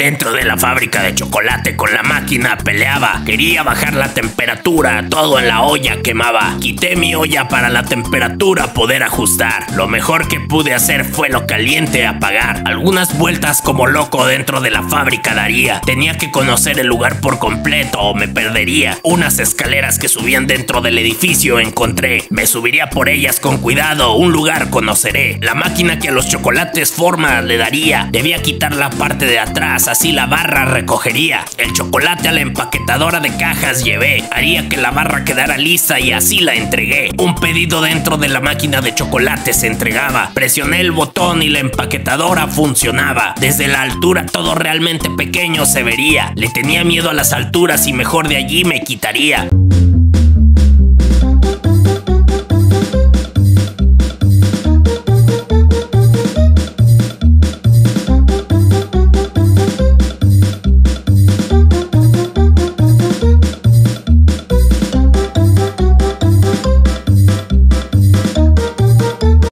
dentro de la fábrica de chocolate con la máquina peleaba. Quería bajar la temperatura, todo en la olla quemaba. Quité mi olla para la temperatura poder ajustar. Lo mejor que pude hacer fue lo caliente apagar. Algunas vueltas como loco dentro de la fábrica daría. Tenía que conocer el lugar por completo o me perdería. Unas escaleras que subían dentro del edificio encontré. Me subiría por ellas con cuidado, un lugar conoceré. La máquina que a los chocolates forma le daría. Debía quitar la parte de atrás, así la barra recogería. El chocolate a la empaquetadora de cajas llevé. Haría que la barra quedara lisa y así la entregué. Un pedido dentro de la máquina de chocolate se entregaba. Presioné el botón y la empaquetadora funcionaba. Desde la altura todo realmente pequeño se vería. Le tenía miedo a las alturas y mejor de allí me quitaría.